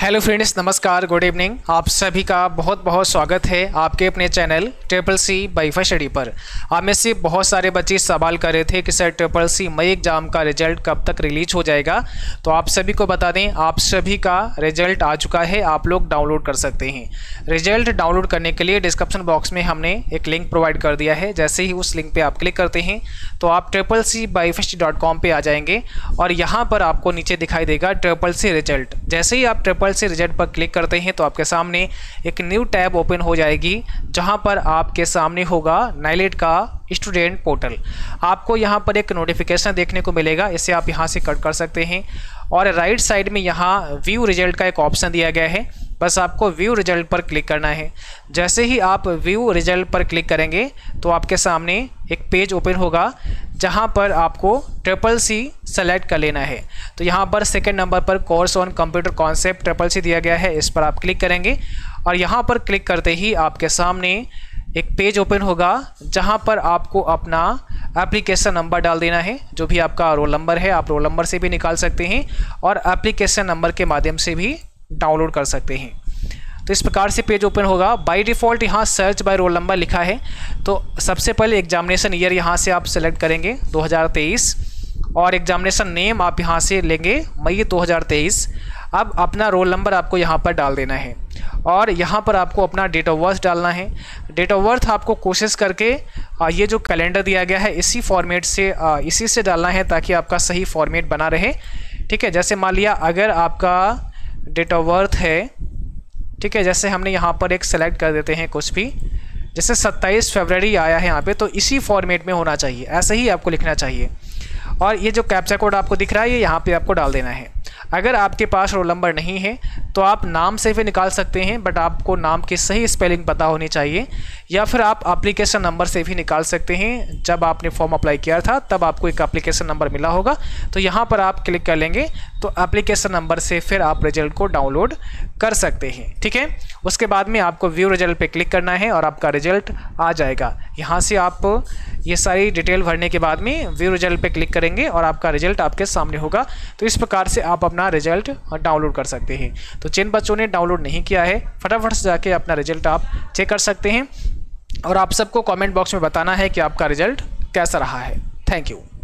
Hello friends, नमस्कार, good evening. आप सभी का बहुत बहुत स्वागत है आपके अपने channel triple C wifi study पर। आप में से बहुत सारे बच्चे सवाल कर रहे थे कि सर ट्रिपल सी मई एग्ज़ाम का रिजल्ट कब तक रिलीज हो जाएगा। तो आप सभी को बता दें, आप सभी का रिजल्ट आ चुका है, आप लोग डाउनलोड कर सकते हैं। रिजल्ट डाउनलोड करने के लिए डिस्क्रिप्शन बॉक्स में हमने एक लिंक प्रोवाइड कर दिया है। जैसे ही उस लिंक पर आप क्लिक करते हैं तो आप triplcwifi.com पर आ जाएंगे और यहाँ पर आपको नीचे दिखाई देगा ट्रिपल सी रिजल्ट। जैसे ही आप से रिजल्ट पर क्लिक करते हैं तो आपके सामने एक न्यू टैब ओपन हो जाएगी, जहां पर आपके सामने होगा नाइलेट का स्टूडेंट पोर्टल। आपको यहां पर एक नोटिफिकेशन देखने को मिलेगा, इसे आप यहां से कट कर सकते हैं। और राइट साइड में यहां व्यू रिजल्ट का एक ऑप्शन दिया गया है, बस आपको व्यू रिजल्ट पर क्लिक करना है। जैसे ही आप व्यू रिजल्ट पर क्लिक करेंगे तो आपके सामने एक पेज ओपन होगा, जहां पर आपको ट्रिपल सी सेलेक्ट कर लेना है। तो यहां पर सेकंड नंबर पर course on computer concept triple C दिया गया है, इस पर आप क्लिक करेंगे। और यहां पर क्लिक करते ही आपके सामने एक पेज ओपन होगा, जहां पर आपको अपना एप्लीकेशन नंबर डाल देना है। जो भी आपका रोल नंबर है, आप रोल नंबर से भी निकाल सकते हैं और एप्लीकेशन नंबर के माध्यम से भी डाउनलोड कर सकते हैं। तो इस प्रकार से पेज ओपन होगा। बाय डिफ़ॉल्ट यहाँ सर्च बाय रोल नंबर लिखा है। तो सबसे पहले एग्जामिनेशन ईयर यहाँ से आप सेलेक्ट करेंगे 2023 और एग्जामिनेशन नेम आप यहाँ से लेंगे मई 2023। अब अपना रोल नंबर आपको यहाँ पर डाल देना है और यहाँ पर आपको अपना डेट ऑफ बर्थ डालना है। डेट ऑफ बर्थ आपको कोशिश करके ये जो कैलेंडर दिया गया है इसी फॉर्मेट से इसी से डालना है, ताकि आपका सही फॉर्मेट बना रहे। ठीक है, जैसे मान लिया अगर आपका डेट ऑफ बर्थ है, ठीक है, जैसे हमने यहाँ पर एक सेलेक्ट कर देते हैं कुछ भी, जैसे 27 फरवरी आया है यहाँ पे, तो इसी फॉर्मेट में होना चाहिए, ऐसे ही आपको लिखना चाहिए। और ये जो कैप्चा कोड आपको दिख रहा है ये यहाँ पे आपको डाल देना है। अगर आपके पास रोल नंबर नहीं है तो आप नाम से भी निकाल सकते हैं, बट आपको नाम की सही स्पेलिंग पता होनी चाहिए, या फिर आप एप्लीकेशन नंबर से भी निकाल सकते हैं। जब आपने फॉर्म अप्लाई किया था तब आपको एक एप्लीकेशन नंबर मिला होगा, तो यहाँ पर आप क्लिक कर लेंगे तो एप्लीकेशन नंबर से फिर आप रिजल्ट को डाउनलोड कर सकते हैं। ठीक है, उसके बाद में आपको व्यू रिजल्ट पर क्लिक करना है और आपका रिजल्ट आ जाएगा। यहाँ से आप ये सारी डिटेल भरने के बाद में व्यू रिजल्ट पर क्लिक करेंगे और आपका रिजल्ट आपके सामने होगा। तो इस प्रकार से आप अपना रिजल्ट डाउनलोड कर सकते हैं। तो जिन बच्चों ने डाउनलोड नहीं किया है फटाफट से जाके अपना रिजल्ट आप चेक कर सकते हैं। और आप सबको कमेंट बॉक्स में बताना है कि आपका रिजल्ट कैसा रहा है। Thank you.